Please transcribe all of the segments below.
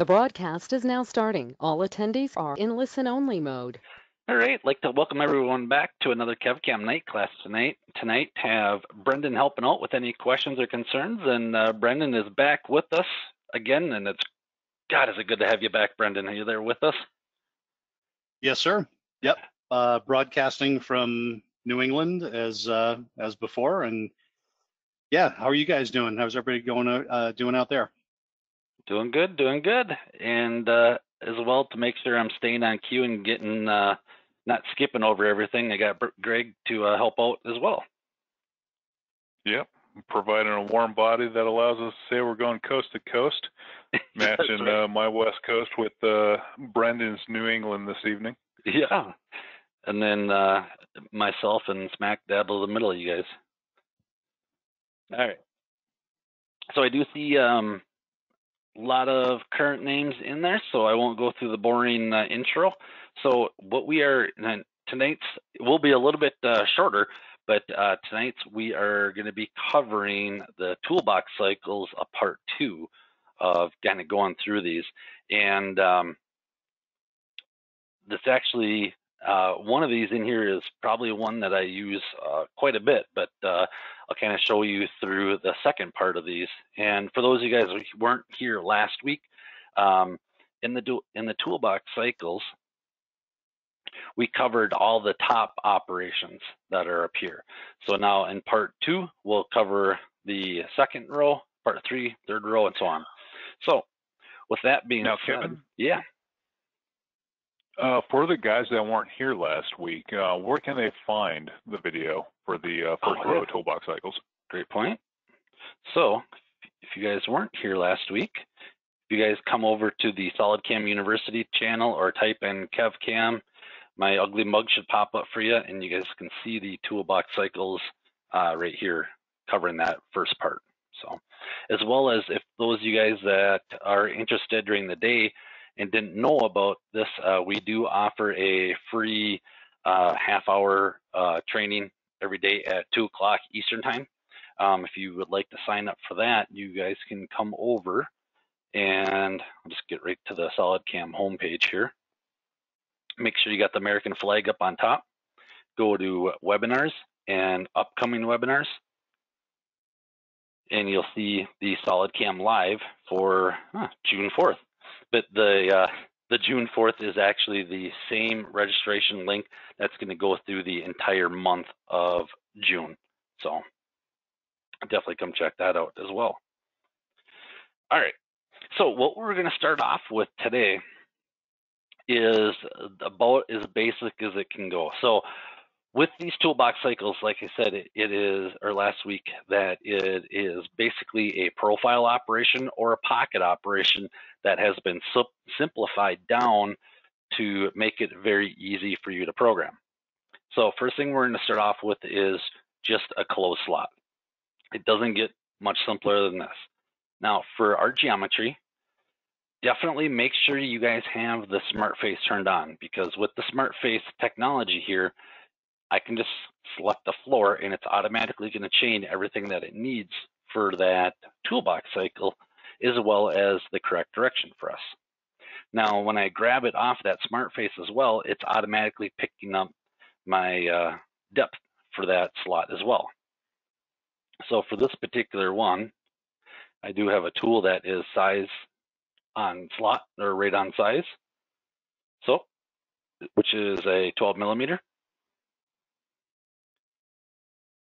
The broadcast is now starting. All attendees are in listen-only mode. All right, I'd like to welcome everyone back to another KevCam night class tonight. Tonight have Brendan helping out with any questions or concerns, and Brendan is back with us again, and it's, God, is it good to have you back, Brendan. Are you there with us? Yes, sir. Yep. Broadcasting from New England as before, and yeah, how are you guys doing? How's everybody going doing out there? Doing good, and as well to make sure I'm staying on cue and getting not skipping over everything. I got Greg to help out as well. Yep, providing a warm body that allows us to say we're going coast to coast, matching right. My West Coast with Brendan's New England this evening. Yeah, and then myself and smack dab in the middle of you guys. All right. So I do see. Lot of current names in there, so I won't go through the boring intro. So what we are tonight's will be a little bit shorter, but tonight's we are going to be covering the toolbox cycles, a part two of kind of going through these. And this actually one of these in here is probably one that I use quite a bit, but I'll kind of show you through the second part of these. And for those of you guys who weren't here last week, in the toolbox cycles, we covered all the top operations that are up here. So now in part two, we'll cover the second row, part three, third row, and so on. So with that being said, Kevin? Yeah. For the guys that weren't here last week, where can they find the video for the first row toolbox cycles? Great point. So if you guys weren't here last week, if you guys come over to the SolidCAM University channel or type in KevCam, my ugly mug should pop up for you, and you guys can see the toolbox cycles right here covering that first part. So, as well as if those of you guys that are interested during the day and didn't know about this, we do offer a free half-hour training every day at 2 o'clock Eastern time. If you would like to sign up for that, you guys can come over, and I'll just get right to the SolidCAM homepage here. Make sure you got the American flag up on top. Go to webinars and upcoming webinars, and you'll see the SolidCAM Live for June 4th. But the June 4th is actually the same registration link that's going to go through the entire month of June. So definitely come check that out as well. All right. So what we're going to start off with today is about as basic as it can go. So with these toolbox cycles, like I said, last week, it is basically a profile operation or a pocket operation that has been simplified down to make it very easy for you to program. So first thing we're going to start off with is just a closed slot. It doesn't get much simpler than this. Now for our geometry, definitely make sure you guys have the smart face turned on, because with the smart face technology here, I can just select the floor and it's automatically going to chain everything that it needs for that toolbox cycle, as well as the correct direction for us. Now, when I grab it off that smart face as well, it's automatically picking up my depth for that slot as well. So for this particular one, I do have a tool that is size on slot or right on size, so which is a 12 millimeter.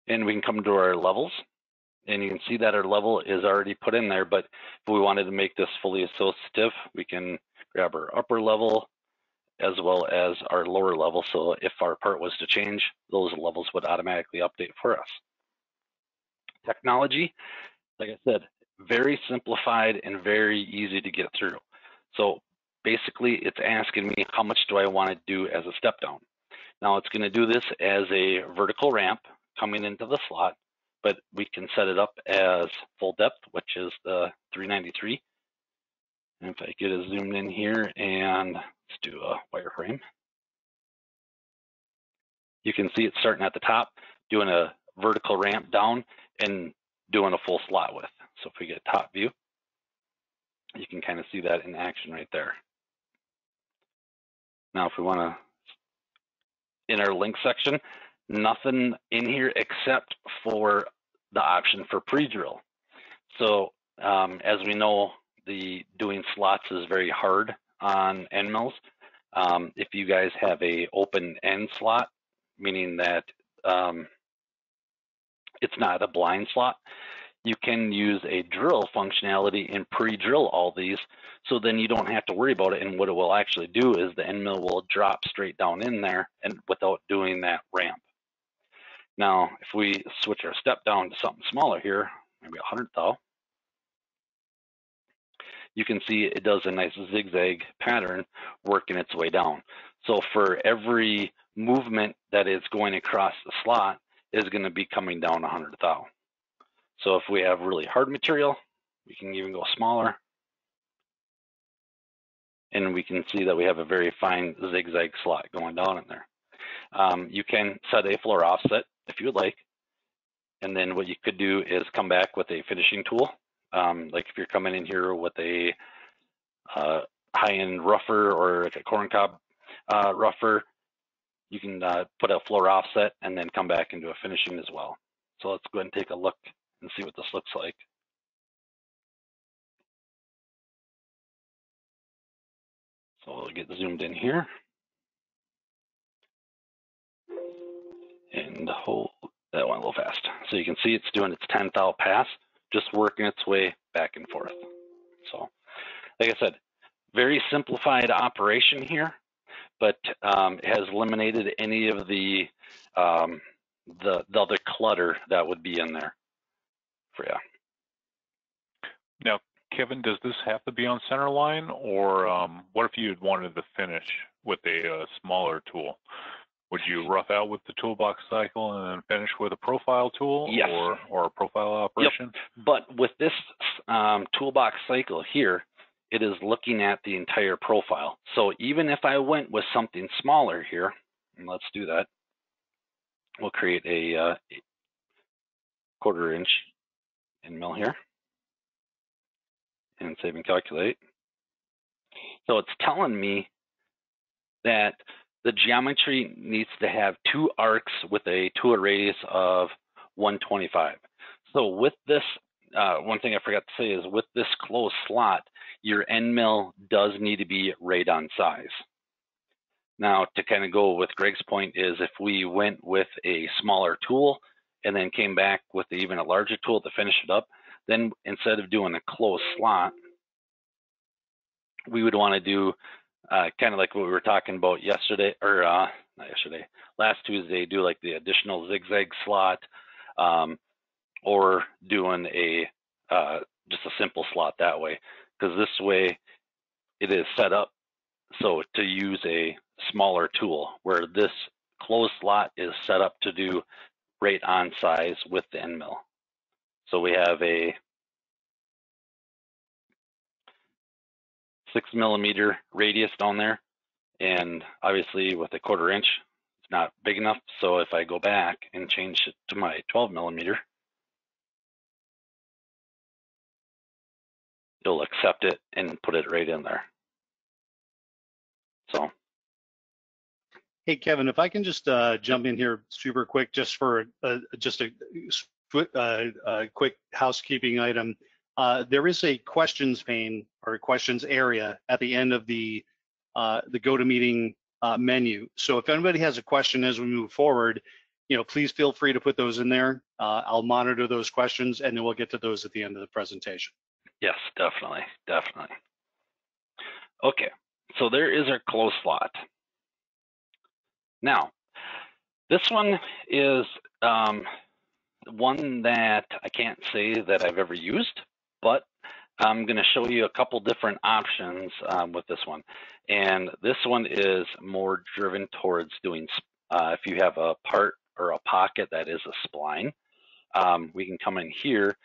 And we can come to our levels, and you can see that our level is already put in there, but if we wanted to make this fully associative, we can grab our upper level as well as our lower level. So if our part was to change, those levels would automatically update for us. Technology, like I said, very simplified and very easy to get through. So basically it's asking me how much do I want to do as a step down. Now it's going to do this as a vertical ramp coming into the slot, but we can set it up as full depth, which is the 393. And if I get it zoomed in here and let's do a wireframe, you can see it's starting at the top, doing a vertical ramp down and doing a full slot width. So if we get top view, you can kind of see that in action right there. Now, if we want to, in our link section, nothing in here except for the option for pre-drill. So as we know, the doing slots is very hard on end mills. If you guys have a open end slot, meaning that it's not a blind slot, you can use a drill functionality and pre-drill all these, so then you don't have to worry about it. And what it will actually do is the end mill will drop straight down in there and without doing that ramp. Now, if we switch our step down to something smaller here, maybe 100 thou, you can see it does a nice zigzag pattern working its way down. So for every movement that is going across the slot is going to be coming down 100 thou. So if we have really hard material, we can even go smaller. And we can see that we have a very fine zigzag slot going down in there. You can set a floor offset if you would like. And then what you could do is come back with a finishing tool. Like if you're coming in here with a high-end rougher or like a corn cob rougher, you can put a floor offset and then come back and do a finishing as well. So let's go ahead and take a look and see what this looks like. So we'll get zoomed in here. And hold, that went a little fast. So you can see it's doing its 10 thou pass, just working its way back and forth. So like I said, very simplified operation here, but it has eliminated any of the other clutter that would be in there. Yeah. Now, Kevin, does this have to be on center line, or what if you had wanted to finish with a smaller tool? Would you rough out with the toolbox cycle and then finish with a profile tool? Yes. Or a profile operation? Yep. But with this toolbox cycle here, it is looking at the entire profile. So even if I went with something smaller here, and let's do that, we'll create a 1/4 inch. End mill here and save and calculate. So it's telling me that the geometry needs to have 2 arcs with a tool radius of 125. So with this, one thing I forgot to say is with this closed slot, your end mill does need to be right on size. Now, to kind of go with Greg's point is if we went with a smaller tool and then came back with even a larger tool to finish it up, then instead of doing a closed slot, we would want to do kind of like what we were talking about yesterday, or not yesterday, last Tuesday, do like the additional zigzag slot, or doing a just a simple slot that way, because this way it is set up so to use a smaller tool, where this closed slot is set up to do right on size with the end mill. So we have a 6 millimeter radius down there. And obviously with a 1/4 inch, it's not big enough. So if I go back and change it to my 12 millimeter, it'll accept it and put it right in there. So. Hey, Kevin, if I can just jump in here super quick, just for a quick housekeeping item. There is a questions pane or a questions area at the end of the GoToMeeting menu. So if anybody has a question as we move forward, you know, please feel free to put those in there. I'll monitor those questions, and then we'll get to those at the end of the presentation. Yes, definitely, definitely. Okay, so there is our close slot. Now, this one is one that I can't say that I've ever used, but I'm going to show you a couple different options with this one. And this one is more driven towards doing, if you have a part or a pocket that is a spline, we can come in here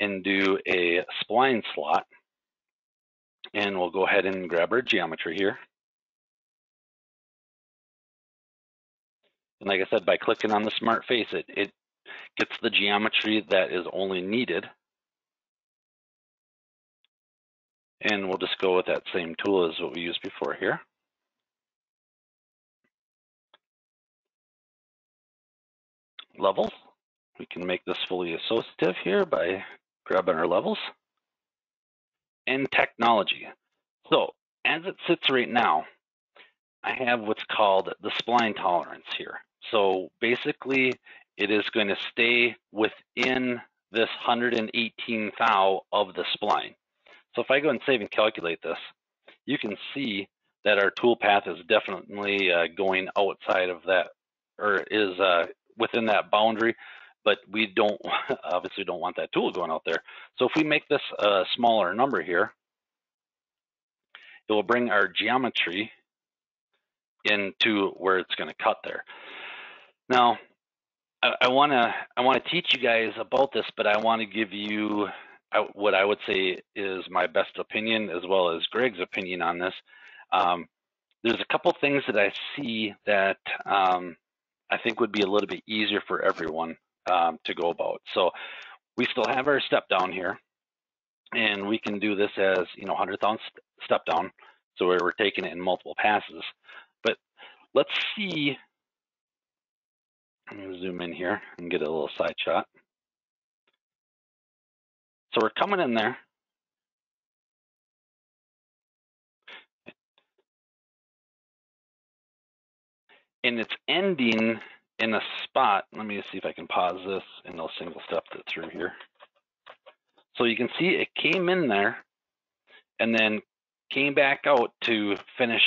and do a spline slot. And we'll go ahead and grab our geometry here. And like I said, by clicking on the smart face, it gets the geometry that is only needed. And we'll just go with that same tool as what we used before here. Levels. We can make this fully associative here by grabbing our levels. And technology. So as it sits right now, I have what's called the spline tolerance here. So basically, it is going to stay within this 118 thou of the spline. So if I go and save and calculate this, you can see that our toolpath is definitely going outside of that, or is within that boundary, but we don't obviously don't want that tool going out there. So if we make this a smaller number here, it will bring our geometry into where it's going to cut there. Now, I want to teach you guys about this, but I want to give you what I would say is my best opinion, as well as Greg's opinion on this. There's a couple things that I see that I think would be a little bit easier for everyone to go about. So we still have our step down here, and we can do this as, you know, 100,000 step down, so we're taking it in multiple passes. But let's see. I'm going to zoom in here and get a little side shot. So we're coming in there. And it's ending in a spot. Let me see if I can pause this and I'll single step it through here. So you can see it came in there and then came back out to finish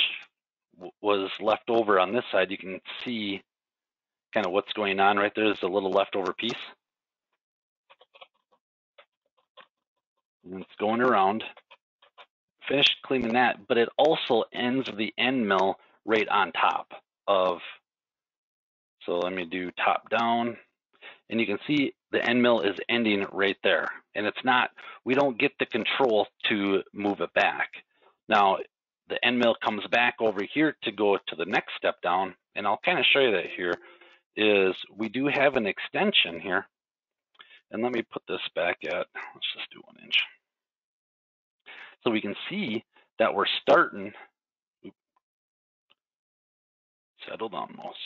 what was left over on this side. You can see kind of what's going on right there. There's a little leftover piece. And it's going around. Finished cleaning that, but it also ends the end mill right on top of. So let me do top down. And you can see the end mill is ending right there. And it's not, we don't get the control to move it back. Now, the end mill comes back over here to go to the next step down. And I'll kind of show you that here. Is we do have an extension here, and let me put this back at, let's just do 1 inch. So we can see that we're starting, settled almost.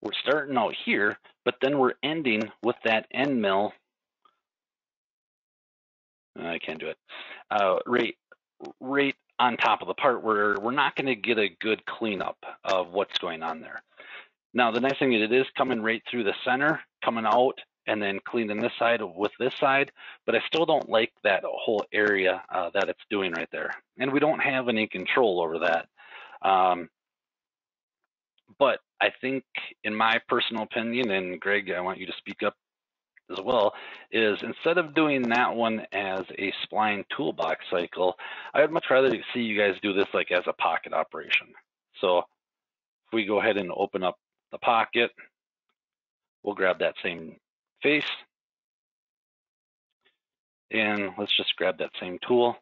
We're starting out here, but then we're ending with that end mill. I can't do it. Right on top of the part where we're not going to get a good cleanup of what's going on there. Now, the nice thing is it is coming right through the center, coming out, and then cleaning this side with this side, but I still don't like that whole area that it's doing right there. And we don't have any control over that. But I think, in my personal opinion, and Greg, I want you to speak up as well, is instead of doing that one as a spline toolbox cycle, I would much rather see you guys do this like as a pocket operation. So if we go ahead and open up the pocket, we'll grab that same face, and let's just grab that same tool.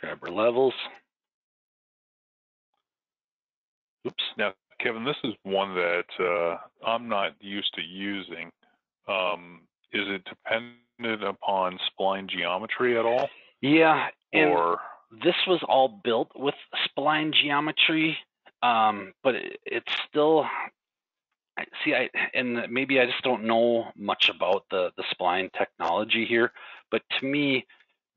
Grab our levels. Oops. Now, Kevin, this is one that I'm not used to using. Is it dependent upon spline geometry at all? Yeah, and or this was all built with spline geometry, but it's still, see, and maybe I just don't know much about the spline technology here, but to me,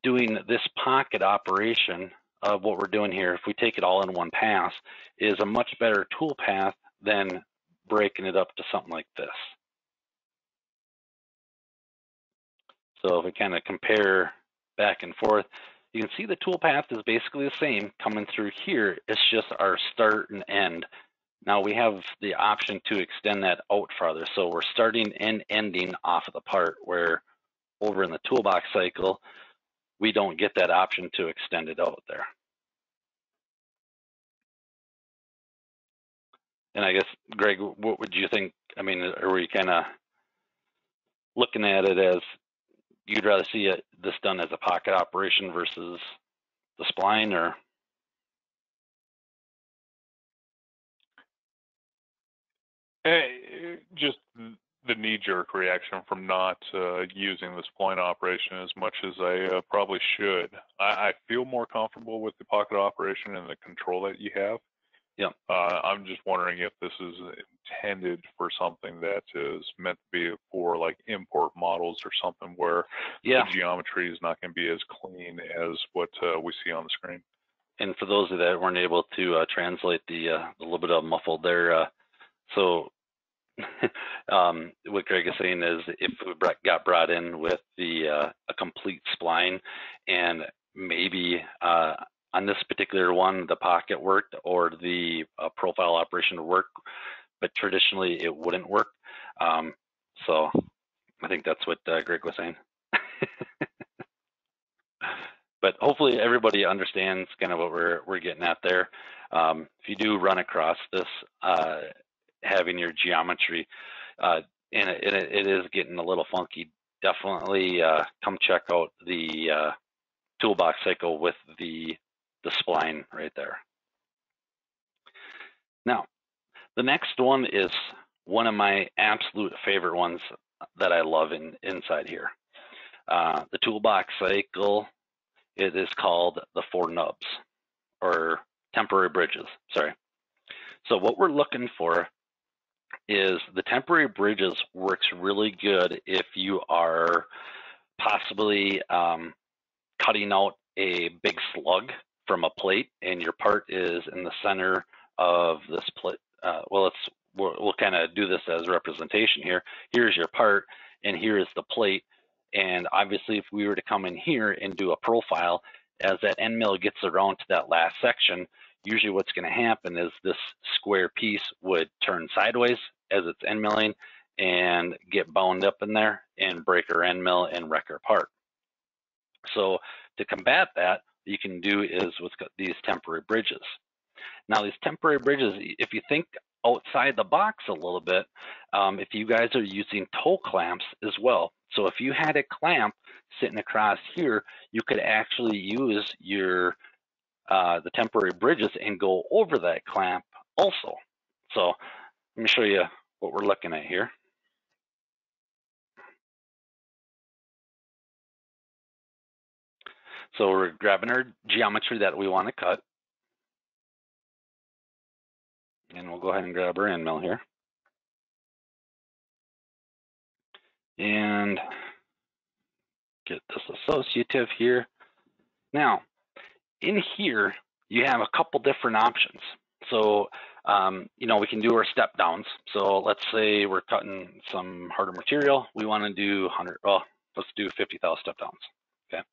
doing this pocket operation of what we're doing here, if we take it all in one pass, is a much better tool path than breaking it up to something like this. So if we kind of compare back and forth, you can see the toolpath is basically the same coming through here. It's just our start and end. Now we have the option to extend that out farther. So we're starting and ending off of the part, where over in the toolbox cycle, we don't get that option to extend it out there. And I guess, Greg, what would you think? I mean, are we kind of looking at it as you'd rather see it, this done as a pocket operation versus the spline, or? Hey, just the knee-jerk reaction from not using this point operation as much as I probably should. I feel more comfortable with the pocket operation and the control that you have. Yeah. I'm just wondering if this is intended for something that is meant to be for like import models or something where the geometry is not going to be as clean as what we see on the screen. And for those that weren't able to translate the little bit of muffled there, so what Greg is saying is if we got brought in with the a complete spline and maybe on this particular one, the pocket worked or the profile operation worked, but traditionally it wouldn't work. So I think that's what Greg was saying. But hopefully everybody understands kind of what we're getting at there. If you do run across this, having your geometry, and it is getting a little funky, definitely come check out the toolbox cycle with the spline right there. Now, the next one is one of my absolute favorite ones that I love inside here. The toolbox cycle, it is called the four nubs, or temporary bridges, sorry. So what we're looking for is the temporary bridges works really good if you are possibly cutting out a big slug from a plate, and your part is in the center of this plate. Well, we'll kind of do this as representation here. Here's your part, and here is the plate. And obviously, if we were to come in here and do a profile, as that end mill gets around to that last section, usually what's going to happen is this square piece would turn sideways as it's end milling and get bound up in there and break our end mill and wreck our part. So to combat that, you can do is with these temporary bridges. Now these temporary bridges, if you think outside the box a little bit, if you guys are using toe clamps as well. So if you had a clamp sitting across here, you could actually use your the temporary bridges and go over that clamp also. So let me show you what we're looking at here. So we're grabbing our geometry that we want to cut. And we'll go ahead and grab our end mill here. And get this associative here. Now, in here, you have a couple different options. So, you know, we can do our step downs. So let's say we're cutting some harder material. We want to do 100, well, let's do 50,000 step downs. Okay.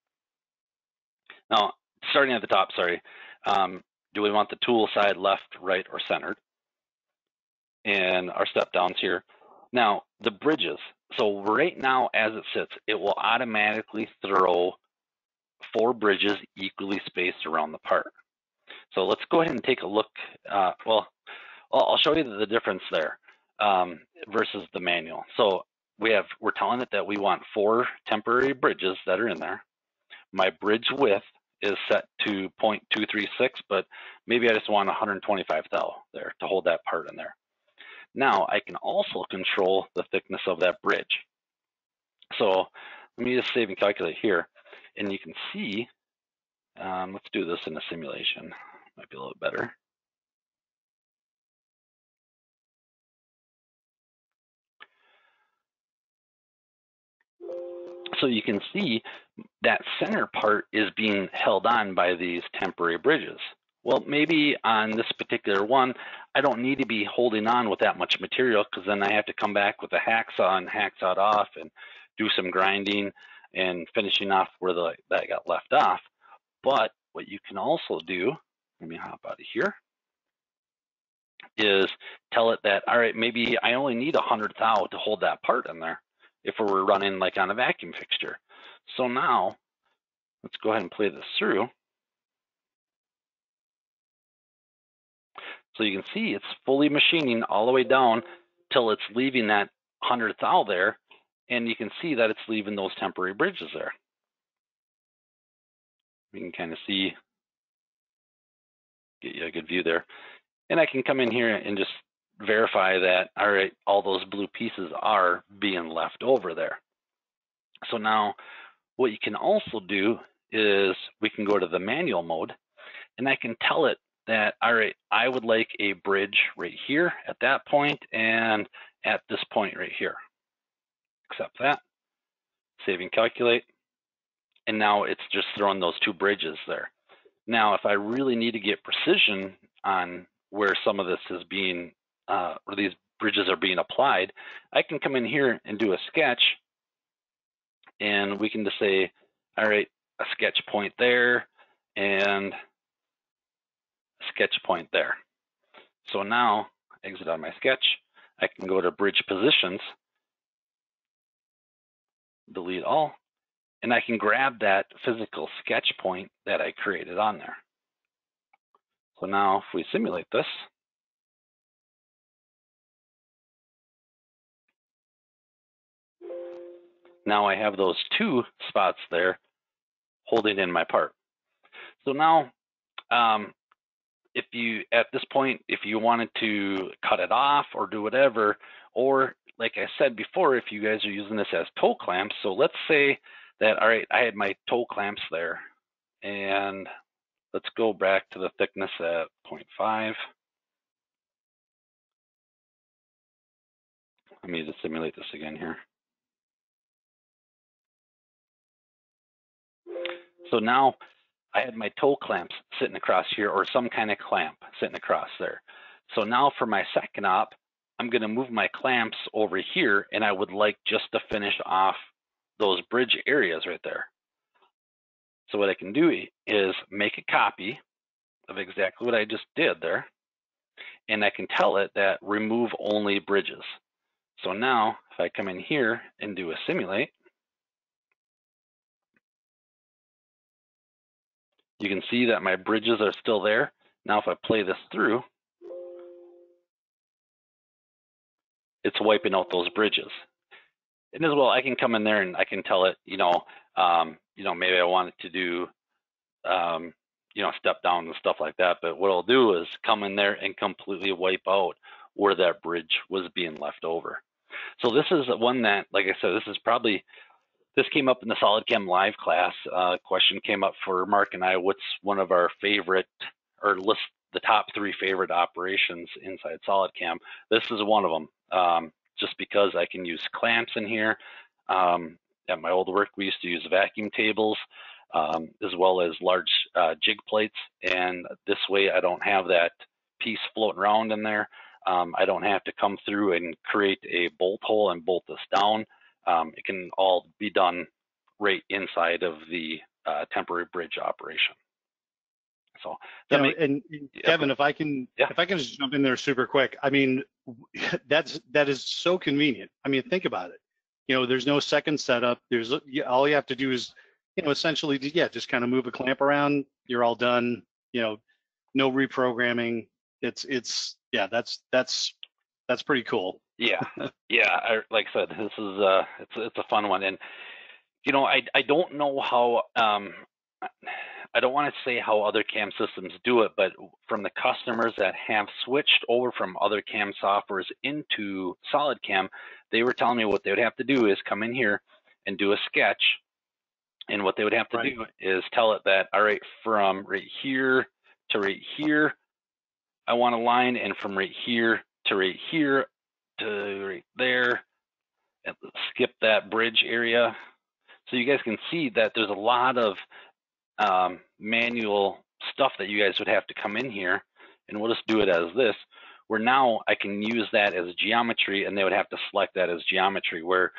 Now, starting at the top, sorry, do we want the tool side left, right, or centered? And our step downs here. Now, the bridges. So right now, as it sits, it will automatically throw 4 bridges equally spaced around the part. So let's go ahead and take a look. Well, I'll show you the difference there versus the manual. So we're telling it that we want 4 temporary bridges that are in there. My bridge width is set to 0.236, but maybe I just want 125 thou there to hold that part in there. Now I can also control the thickness of that bridge. So let me just save and calculate here. And you can see, let's do this in a simulation, might be a little better. So you can see that center part is being held on by these temporary bridges. Well, maybe on this particular one, I don't need to be holding on with that much material because then I have to come back with a hacksaw and hacksaw it off and do some grinding and finishing off where that got left off. But what you can also do, let me hop out of here, is tell it that, all right, maybe I only need 100 thou to hold that part in there if we were running like on a vacuum fixture. So now let's go ahead and play this through. So you can see it's fully machining all the way down till it's leaving that 100 thou there. And you can see that it's leaving those temporary bridges there. We can kind of see, get you a good view there. And I can come in here and just verify that, all right, all those blue pieces are being left over there. So now what you can also do is we can go to the manual mode, and I can tell it that, all right, I would like a bridge right here at that point and at this point right here. Accept that, save and calculate. And now it's just throwing those two bridges there. Now, if I really need to get precision on where some of this is being, or these bridges are being applied, I can come in here and do a sketch, and we can just say, all right, a sketch point there and a sketch point there. So now, exit out of my sketch, I can go to bridge positions, delete all, and I can grab that physical sketch point that I created on there. So now if we simulate this, now I have those two spots there holding in my part. So now, if you, at this point, if you wanted to cut it off or do whatever, or like I said before, if you guys are using this as toe clamps, so let's say that, all right, I had my toe clamps there, and let's go back to the thickness at 0.5. Let me just simulate this again here. So now I had my toe clamps sitting across here, or some kind of clamp sitting across there. So now for my second op, I'm going to move my clamps over here, and I would like just to finish off those bridge areas right there. So what I can do is make a copy of exactly what I just did there, and I can tell it that remove only bridges. So now if I come in here and do a simulate, you can see that my bridges are still there. Now if I play this through, it's wiping out those bridges. And as well, I can come in there and I can tell it, maybe I wanted to do, step down and stuff like that. But what I'll do is come in there and completely wipe out where that bridge was being left over. So this is one that, like I said, this came up in the SolidCAM Live class. Question came up for Mark and I, what's one of our favorite, or list the top three favorite operations inside SolidCAM. This is one of them. Just because I can use clamps in here. At my old work, we used to use vacuum tables, as well as large jig plates. And this way I don't have that piece floating around in there. I don't have to come through and create a bolt hole and bolt this down. It can all be done right inside of the temporary bridge operation. So, Kevin, yeah. if I can just jump in there super quick. I mean, that is so convenient. I mean, think about it. You know, there's no second setup. There's all you have to do is, essentially, just kind of move a clamp around. You're all done. No reprogramming. That's pretty cool. Yeah. Like I said, this is it's a fun one, and I don't know how. I don't want to say how other CAM systems do it, but from the customers that have switched over from other CAM softwares into SolidCAM, they were telling me what they would have to do is come in here and do a sketch. And what they would have to do is tell it that, all right, from right here to right here, I want a line, and from right here to right here to right there, and skip that bridge area. So you guys can see that there's a lot of manual stuff that you guys would have to come in here, and we'll just do it as this, where now I can use that as geometry, and they would have to select that as geometry, where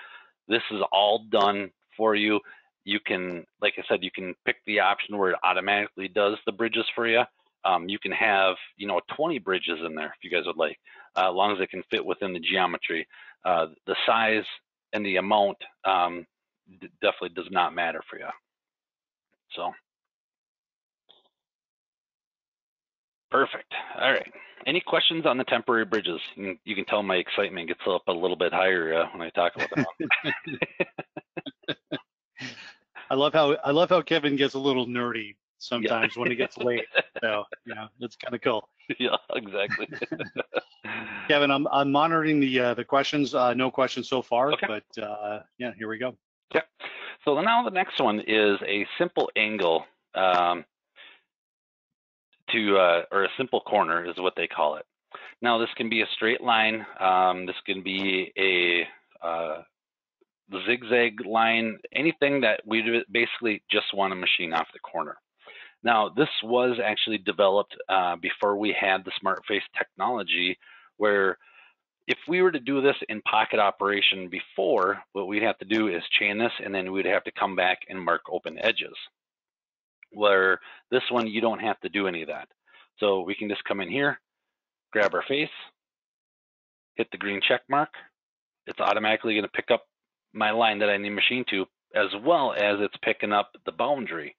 this is all done for you. You can, like I said, you can pick the option where it automatically does the bridges for you. You can have, 20 bridges in there if you guys would like, as long as it can fit within the geometry. The size and the amount definitely does not matter for you. So perfect. All right. Any questions on the temporary bridges? You can tell my excitement gets up a little bit higher when I talk about that. I love how Kevin gets a little nerdy sometimes when he gets late. So it's kind of cool. Yeah, exactly. Kevin, I'm monitoring the questions. No questions so far, okay. But yeah, here we go. Yeah. So now the next one is a simple angle or a simple corner is what they call it. Now this can be a straight line. This can be a zigzag line. Anything that we basically just want to machine off the corner. Now this was actually developed before we had the SmartFace technology, where if we were to do this in pocket operation before, what we'd have to do is chain this, and then we'd have to come back and mark open edges. Where this one, you don't have to do any of that. So we can just come in here, grab our face, hit the green check mark. It's automatically going to pick up my line that I need to machine to, as well as it's picking up the boundary.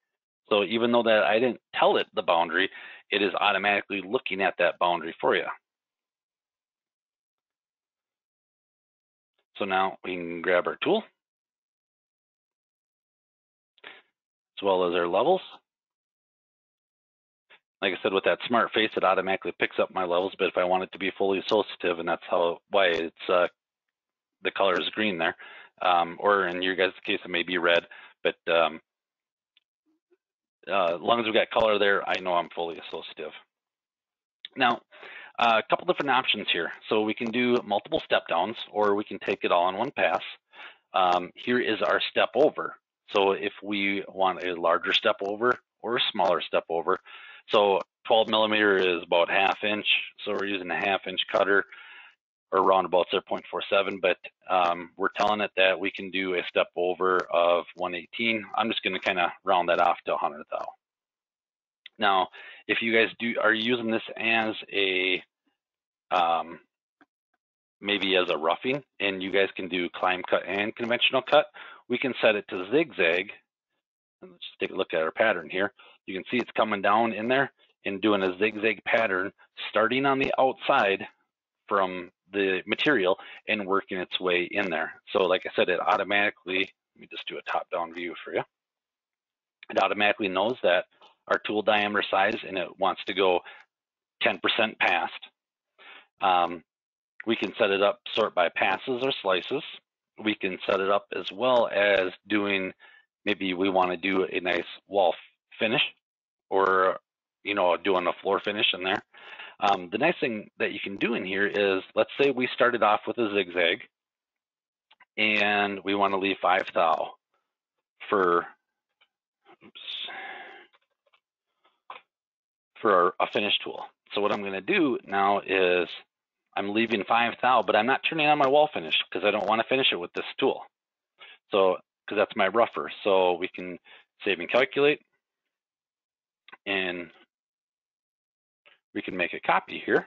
So even though that I didn't tell it the boundary, it is automatically looking at that boundary for you. So now we can grab our tool, as well as our levels. Like I said, with that smart face, it automatically picks up my levels, but if I want it to be fully associative, and that's why it's the color is green there, or in your guys' case, it may be red, but as long as we've got color there, I know I'm fully associative. Now, a couple different options here. So we can do multiple step downs, or we can take it all in one pass. Here is our step over. So if we want a larger step over or a smaller step over, so 12 millimeter is about ½ inch. So we're using a ½ inch cutter, or roundabouts there, 0.47, but we're telling it that we can do a step over of 118. I'm just gonna kind of round that off to 100 thou. Now, if you guys are using this as a, maybe as a roughing, and you guys can do climb cut and conventional cut, we can set it to zigzag. Let's just take a look at our pattern here. You can see it's coming down in there and doing a zigzag pattern, starting on the outside from the material and working its way in there. So like I said, it automatically, let me just do a top-down view for you. It automatically knows that our tool diameter size, and it wants to go 10% past. We can set it up, sort by passes or slices. We can set it up as well as doing, maybe we want to do a nice wall finish, or, you know, doing a floor finish in there. The nice thing that you can do in here is, let's say we started off with a zigzag and we want to leave 5 thou for, oops, for a finish tool. So what I'm going to do now is I'm leaving 5 thou, but I'm not turning on my wall finish because I don't want to finish it with this tool. So, because that's my rougher. So we can save and calculate, and we can make a copy here.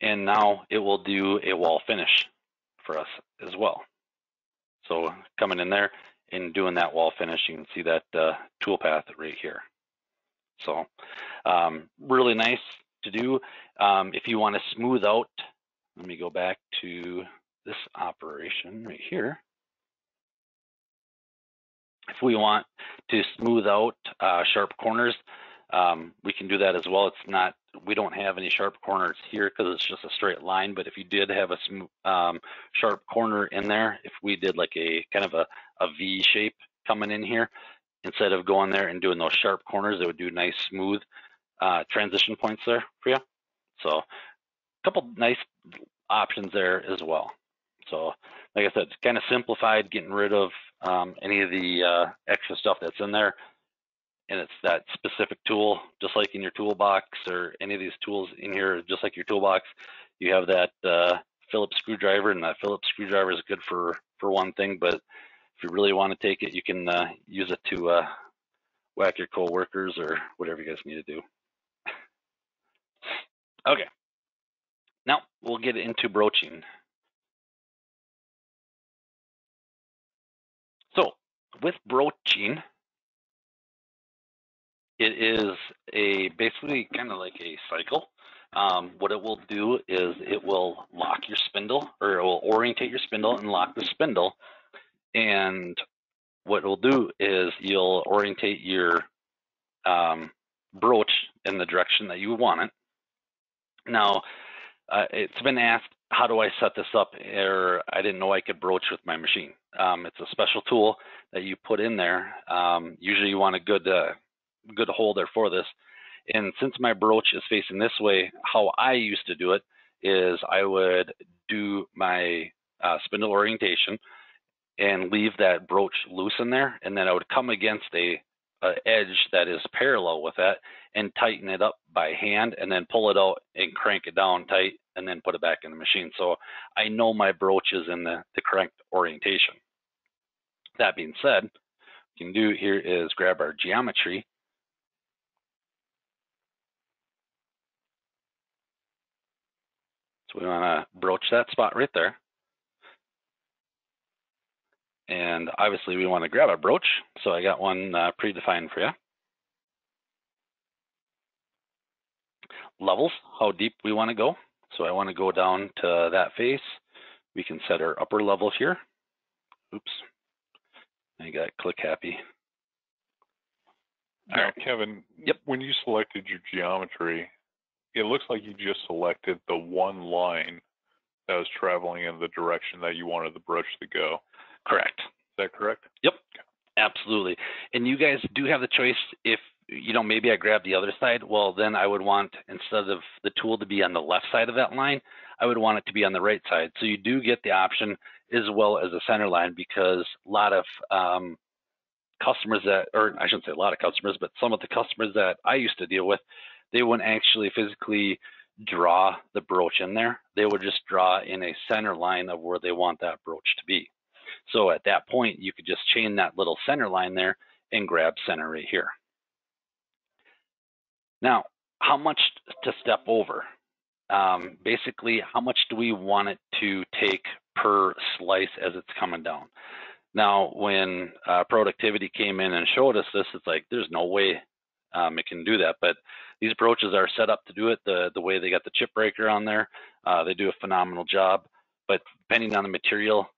And now it will do a wall finish for us as well. So coming in there and doing that wall finish, you can see that tool path right here. So really nice to do. If you want to smooth out, let me go back to this operation right here. If we want to smooth out sharp corners, we can do that as well. It's not, we don't have any sharp corners here because it's just a straight line, but if you did have a smooth, sharp corner in there, if we did like a kind of a V shape coming in here, instead of going there and doing those sharp corners, it would do nice smooth transition points there for you. So a couple nice options there as well. So like I said, it's kind of simplified, getting rid of any of the extra stuff that's in there. And it's that specific tool, just like in your toolbox, or any of these tools in here, just like your toolbox, you have that Phillips screwdriver, and that Phillips screwdriver is good for one thing, but if you really want to take it, you can use it to whack your co-workers or whatever you guys need to do. Okay, now we'll get into broaching. So with broaching, it is a basically kind of like a cycle. What it will do is it will lock your spindle, or it will orientate your spindle and lock the spindle. And what it'll do is you'll orientate your broach in the direction that you want it. Now, It's been asked, how do I set this up? Or I didn't know I could broach with my machine. It's a special tool that you put in there. Usually you want a good, good holder for this. And since my broach is facing this way, how I used to do it is I would do my spindle orientation and leave that broach loose in there. And then I would come against a edge that is parallel with that and tighten it up by hand, and then pull it out and crank it down tight, and then put it back in the machine. So I know my broach is in the correct orientation. That being said, what we can do here is grab our geometry. So we want to broach that spot right there. And obviously we want to grab a broach. So I got one predefined for you. Levels, how deep we want to go. So I want to go down to that face. We can set our upper level here. Oops, I got click happy. All right, Kevin, yep. When you selected your geometry, it looks like you just selected the one line that was traveling in the direction that you wanted the broach to go. Correct. Is that correct? Yep, absolutely. And you guys do have the choice if, you know, maybe I grab the other side. Well, then I would want, instead of the tool to be on the left side of that line, I would want it to be on the right side. So you do get the option as well as a center line, because a lot of customers that, or I shouldn't say a lot of customers, but some of the customers that I used to deal with, they wouldn't actually physically draw the broach in there. They would just draw in a center line of where they want that broach to be. So at that point, you could just chain that little center line there and grab center right here. Now, how much to step over? Basically, how much do we want it to take per slice as it's coming down? Now, when productivity came in and showed us this, it's like, there's no way it can do that. But these broaches are set up to do it. The way they got the chip breaker on there, they do a phenomenal job. But depending on the material,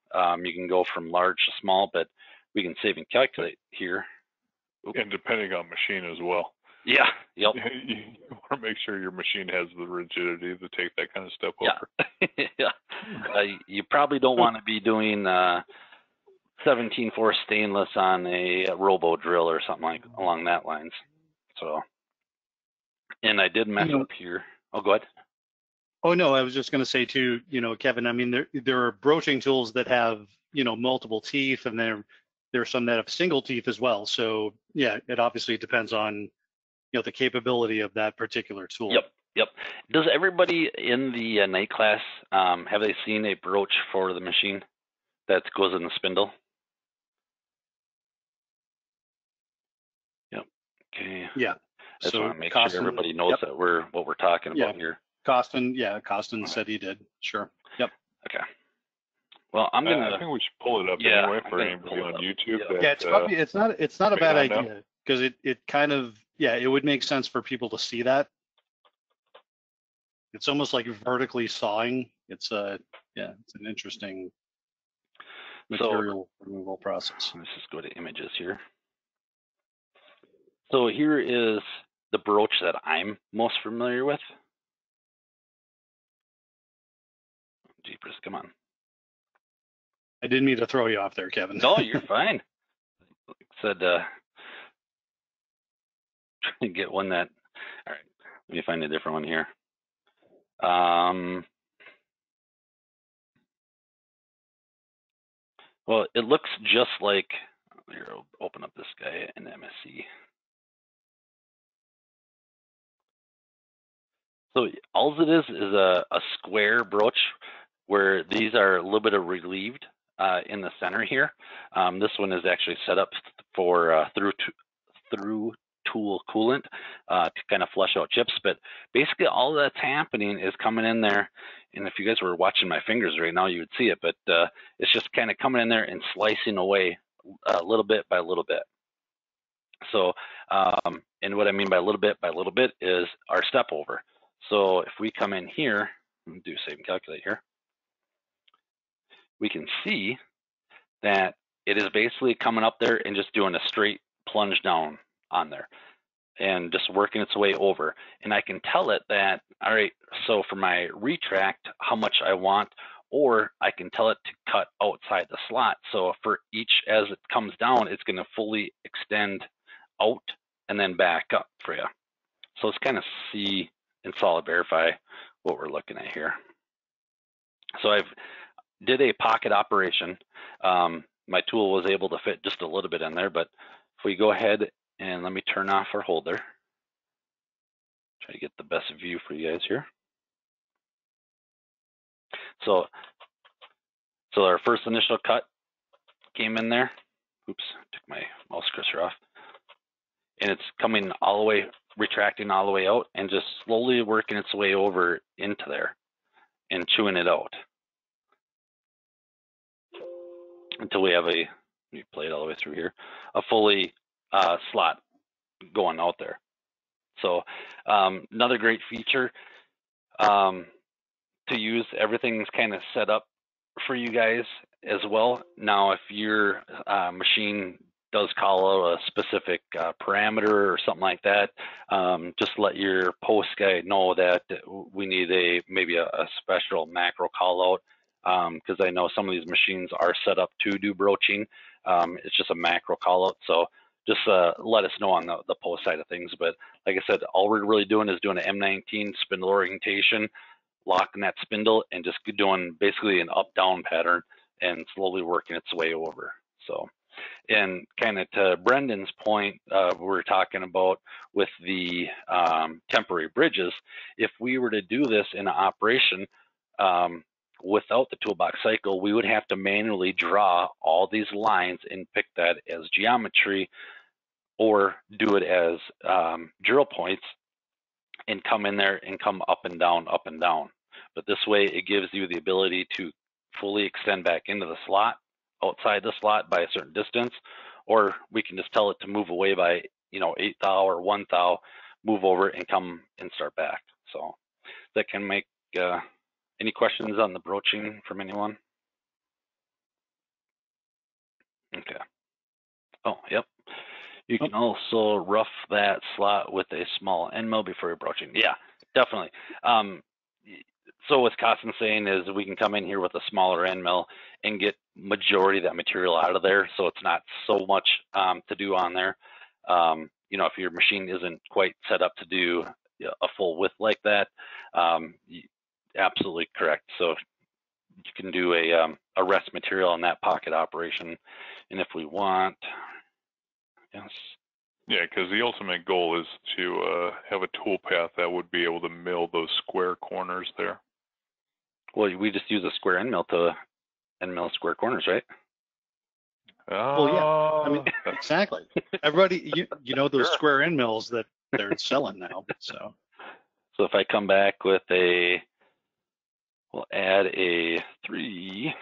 you can go from large to small, but we can save and calculate here. Oops. And depending on machine as well. Yeah. Yep. You want to make sure your machine has the rigidity to take that kind of step over. Yeah. Yeah. You probably don't want to be doing 17-4 stainless on a robo drill or something like along that lines. So, and I did mess up here. Oh, go ahead. Oh, no, I was just going to say, too, you know, Kevin, I mean, there are broaching tools that have, you know, multiple teeth, and there are some that have single teeth as well. So, yeah, it obviously depends on, you know, the capability of that particular tool. Yep, yep. Does everybody in the night class, have they seen a broach for the machine that goes in the spindle? Yep, okay. Yeah. I just want to make sure everybody knows that what we're talking about here. Costin, yeah, Costin said he did. Sure. Yep. Okay. Well, I'm gonna. I think we should pull it up anyway for anybody on YouTube. Yeah, it's probably it's not a bad idea, because it kind of it would make sense for people to see that. It's almost like vertically sawing. It's a it's an interesting material removal process. Let's just go to images here. So here is the broach that I'm most familiar with. Jeepers, come on. I didn't mean to throw you off there, Kevin. No, you're fine. Like I said, trying to get one that, all right, let me find a different one here. Well, it looks just like, here, I'll open up this guy in MSC. So all it is a square broach, where these are a little bit of relieved in the center here. This one is actually set up for through tool coolant to kind of flush out chips. But basically all that's happening is coming in there. And if you guys were watching my fingers right now, you would see it, but it's just kind of coming in there and slicing away a little bit by a little bit. So, and what I mean by a little bit is our step over. So if we come in here and do save and calculate here, we can see that it is basically coming up there and just doing a straight plunge down on there. and just working its way over. And I can tell it that, all right, so for my retract, how much I want, or I can tell it to cut outside the slot. So for each, as it comes down, it's going to fully extend out and then back up for you. So let's kind of see and solid verify what we're looking at here. So I've did a pocket operation. My tool was able to fit just a little bit in there, but if we go ahead and let me turn off our holder, try to get the best view for you guys here. So our first initial cut came in there. Oops, took my mouse cursor off. And it's coming all the way, retracting all the way out and just slowly working its way over into there and chewing it out until we have a, we play it all the way through here, a fully slot going out there. So another great feature to use. Everything's kind of set up for you guys as well. Now, if your machine does call out a specific parameter or something like that, just let your post guy know that we need a maybe a special macro call out, because I know some of these machines are set up to do broaching. It's just a macro call out. So just let us know on the post side of things. But like I said, all we're really doing is doing an M19 spindle orientation, locking that spindle, and just doing basically an up-down pattern and slowly working its way over. So, and kind of to Brendan's point, we were talking about with the temporary bridges, if we were to do this in an operation without the toolbox cycle, we would have to manually draw all these lines and pick that as geometry or do it as drill points and come in there and come up and down, up and down. But this way it gives you the ability to fully extend back into the slot, outside the slot by a certain distance, or we can just tell it to move away by, you know, 8 thou or 1 thou, move over and come and start back. So that can make, any questions on the broaching from anyone? Okay. Oh, yep. You can also rough that slot with a small end mill before you're broaching. Yeah, definitely. So what Costin's saying is we can come in here with a smaller end mill and get majority of that material out of there. So it's not so much to do on there. You know, if your machine isn't quite set up to do a full width like that, absolutely correct. So you can do a rest material on that pocket operation. And if we want, yes. Yeah, because the ultimate goal is to have a tool path that would be able to mill those square corners there. Well, we just use a square end mill to end mill square corners, right? Well, yeah, I mean, exactly. Everybody, you know those square end mills that they're selling now. So if I come back with a, we'll add a 3.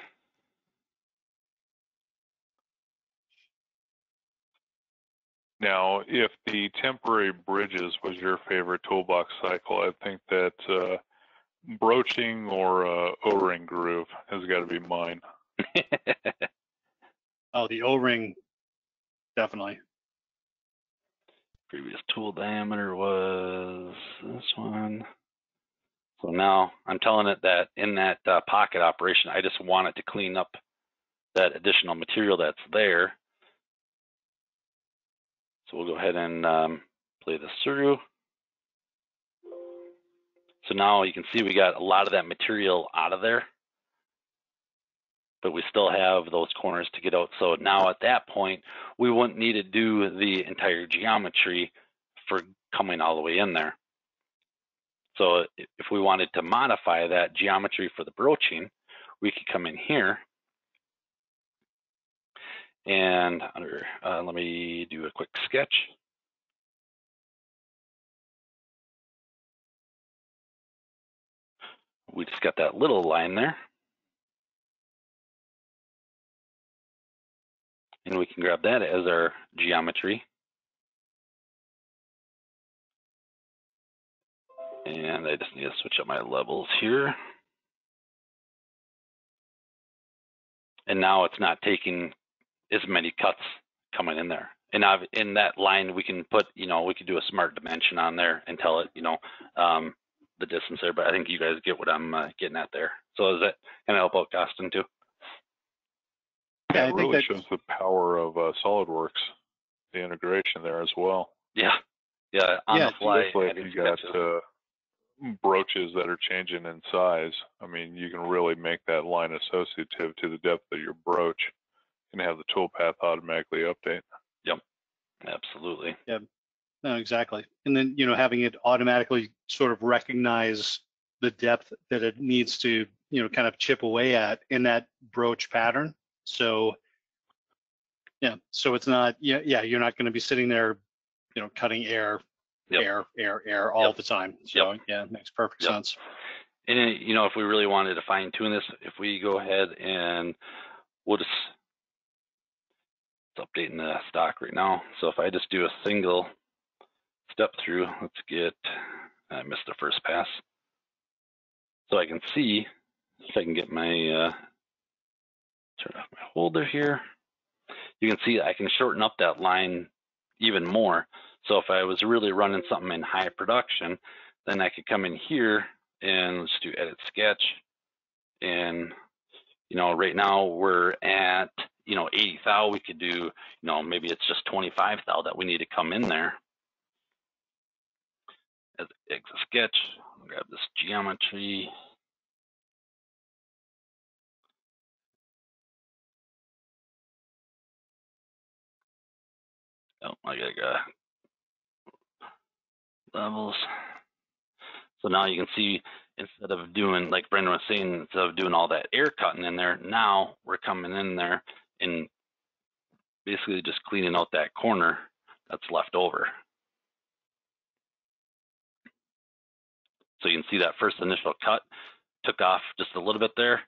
Now, if the temporary bridges was your favorite toolbox cycle, I think that broaching or O-ring groove has got to be mine. Oh, the O-ring, definitely. Previous tool diameter was this one. So now I'm telling it that in that pocket operation, I just want it to clean up that additional material that's there. So we'll go ahead and play this through. So now you can see we got a lot of that material out of there, but we still have those corners to get out. So now at that point, we wouldn't need to do the entire geometry for coming all the way in there. So if we wanted to modify that geometry for the broaching, we could come in here. And under, let me do a quick sketch. We just got that little line there. And we can grab that as our geometry. And I just need to switch up my levels here. And now it's not taking as many cuts coming in there. And in that line, we can put, you know, we could do a smart dimension on there and tell it, you know, the distance there. But I think you guys get what I'm getting at there. So is that going to help out Costin too? Yeah, I think really that shows the power of SolidWorks, the integration there as well. Yeah, yeah. On the fly, like you got brooches that are changing in size. I mean, you can really make that line associative to the depth of your broach and have the toolpath automatically update. Yep, absolutely. Yeah, no, exactly. And then, you know, having it automatically sort of recognize the depth that it needs to, you know, kind of chip away at in that broach pattern. So yeah, so it's not, you're not going to be sitting there, you know, cutting air all the time. So yeah, it makes perfect sense. And you know, if we really wanted to fine tune this, if we go ahead and we'll just, it's updating the stock right now. So if I just do a single step through, let's get, I missed the first pass. So I can see if I can get my, turn off my holder here. You can see I can shorten up that line even more. So if I was really running something in high production, then I could come in here and let's do edit sketch. And, you know, right now we're at, you know, 80 thou, we could do, you know, maybe it's just 25 thou that we need to come in there. As a sketch, I'll grab this geometry. Oh, I gotta go levels. So now you can see, instead of doing, like Brendan was saying, instead of doing all that air cutting in there, now we're coming in there and basically just cleaning out that corner that's left over. So you can see that first initial cut took off just a little bit there,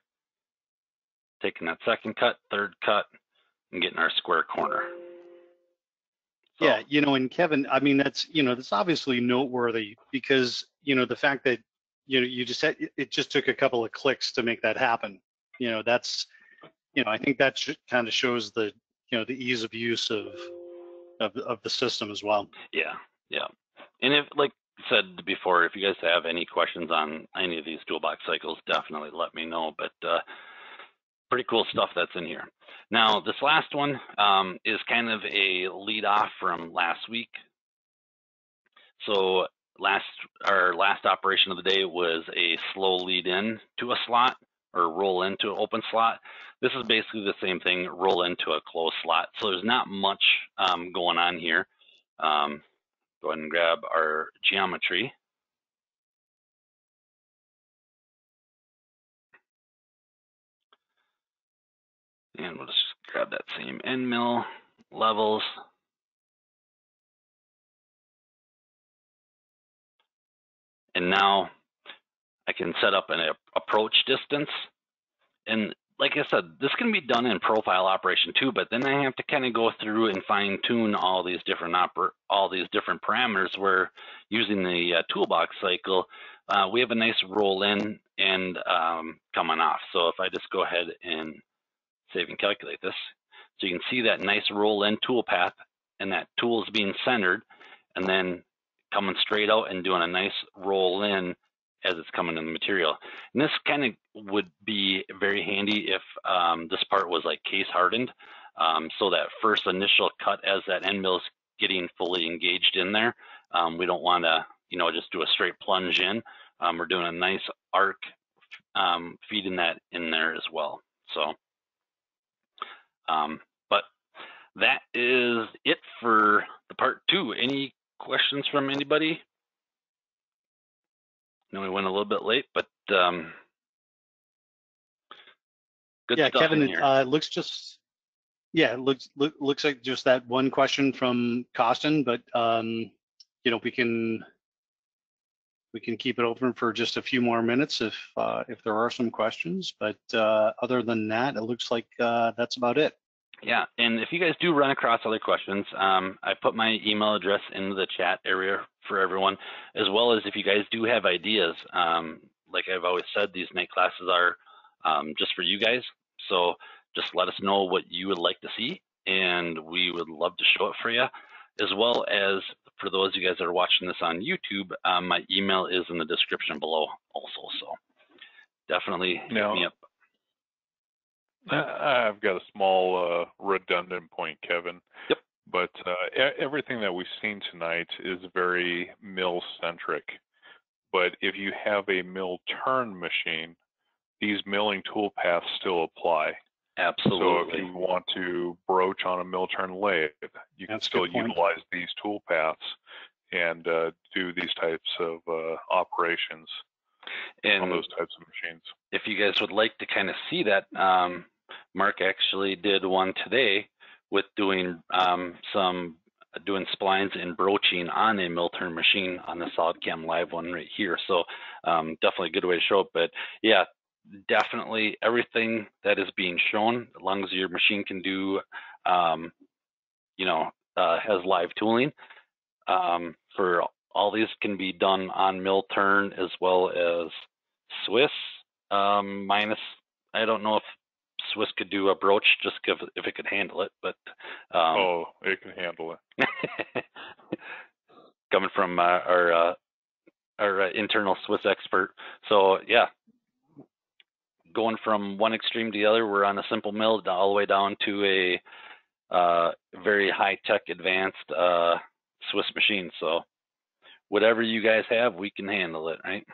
taking that second cut, third cut, and getting our square corner. So. Yeah, you know, and Kevin, I mean, that's, you know, that's obviously noteworthy because, you know, the fact that, you know, you just said it just took a couple of clicks to make that happen. You know, that's, you know, I think that kind of shows the, you know, the ease of use of the system as well. Yeah, yeah. And if, like I said before, if you guys have any questions on any of these toolbox cycles, definitely let me know. But pretty cool stuff that's in here. Now, this last one is kind of a lead off from last week. So our last operation of the day was a slow lead in to a slot or roll into an open slot. This is basically the same thing, roll into a closed slot. So there's not much going on here. Go ahead and grab our geometry. And we'll just grab that same end mill, levels. And now I can set up an approach distance. And like I said, this can be done in profile operation too, but then I have to kind of go through and fine tune all these different parameters where using the toolbox cycle, we have a nice roll in and coming off. So if I just go ahead and save and calculate this, so you can see that nice roll in toolpath and that tool is being centered and then coming straight out and doing a nice roll in as it's coming in the material. And this kind of would be very handy if this part was like case hardened, so that first initial cut as that end mill is getting fully engaged in there, we don't want to, you know, just do a straight plunge in. We're doing a nice arc, feeding that in there as well. So but that is it for the part two. Any questions from anybody? I know we went a little bit late, but good stuff. Yeah, Kevin, in here. It looks like just that one question from Costin, but you know, we can keep it open for just a few more minutes if there are some questions, but other than that, it looks like that's about it. Yeah, and if you guys do run across other questions, I put my email address into the chat area for everyone, as well as if you guys do have ideas, like I've always said, these night classes are just for you guys. So just let us know what you would like to see, and we would love to show it for you. As well as for those of you guys that are watching this on YouTube, my email is in the description below also, so definitely hit me up. I've got a small redundant point, Kevin. Yep. But everything that we've seen tonight is very mill-centric. But if you have a mill turn machine, these milling toolpaths still apply. Absolutely. So if you want to broach on a mill turn lathe, you can still utilize these toolpaths and do these types of operations on those types of machines. If you guys would like to kind of see that, Mark actually did one today with doing doing splines and broaching on a mill turn machine on the SolidCAM Live one right here. So definitely a good way to show it. But yeah, definitely everything that is being shown, as long as your machine can do, has live tooling, for all these can be done on mill turn as well as Swiss, minus, I don't know if Swiss could do a broach, just if it could handle it, but oh, it can handle it. Coming from our internal Swiss expert. So yeah, going from one extreme to the other, we're on a simple mill all the way down to a very high-tech advanced Swiss machine. So whatever you guys have, we can handle it, right?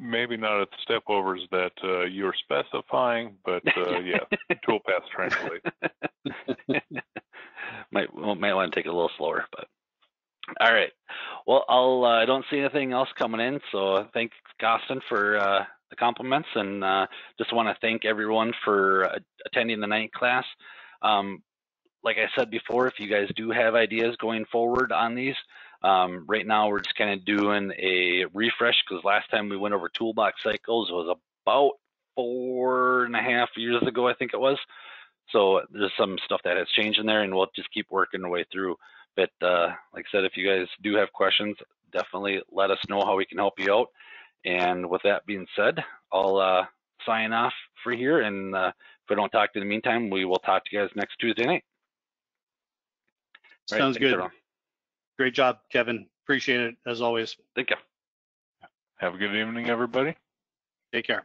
Maybe not at the stepovers that you're specifying, but yeah, toolpaths translate. might want to take it a little slower, but all right. Well, I don't see anything else coming in, so thanks, Costin, for the compliments, and just want to thank everyone for attending the night class. Like I said before, if you guys do have ideas going forward on these, right now we're just kind of doing a refresh, because last time we went over toolbox cycles was about 4.5 years ago, I think it was. So there's some stuff that has changed in there, and we'll just keep working our way through. But like I said, if you guys do have questions, definitely let us know how we can help you out. And with that being said, I'll sign off for here. And if we don't talk to you in the meantime, we will talk to you guys next Tuesday night. All Sounds right, good. Everyone. Great job, Kevin. Appreciate it, as always. Thank you. Have a good evening, everybody. Take care.